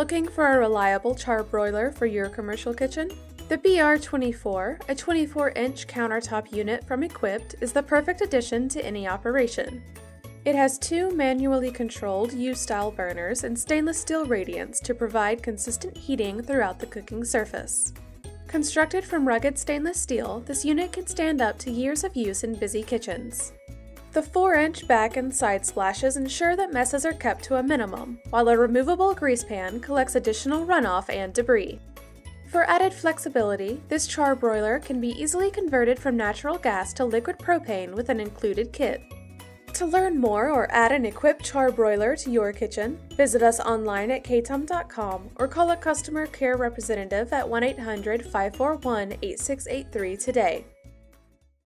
Looking for a reliable charbroiler for your commercial kitchen? The BR24, a 24-inch countertop unit from eQuipped, is the perfect addition to any operation. It has two manually controlled U-style burners and stainless steel radiants to provide consistent heating throughout the cooking surface. Constructed from rugged stainless steel, this unit can stand up to years of use in busy kitchens. The 4-inch back and side splashes ensure that messes are kept to a minimum, while a removable grease pan collects additional runoff and debris. For added flexibility, this charbroiler can be easily converted from natural gas to liquid propane with an included kit. To learn more or add an eQuipped charbroiler to your kitchen, visit us online at katom.com or call a customer care representative at 1-800-541-8683 today.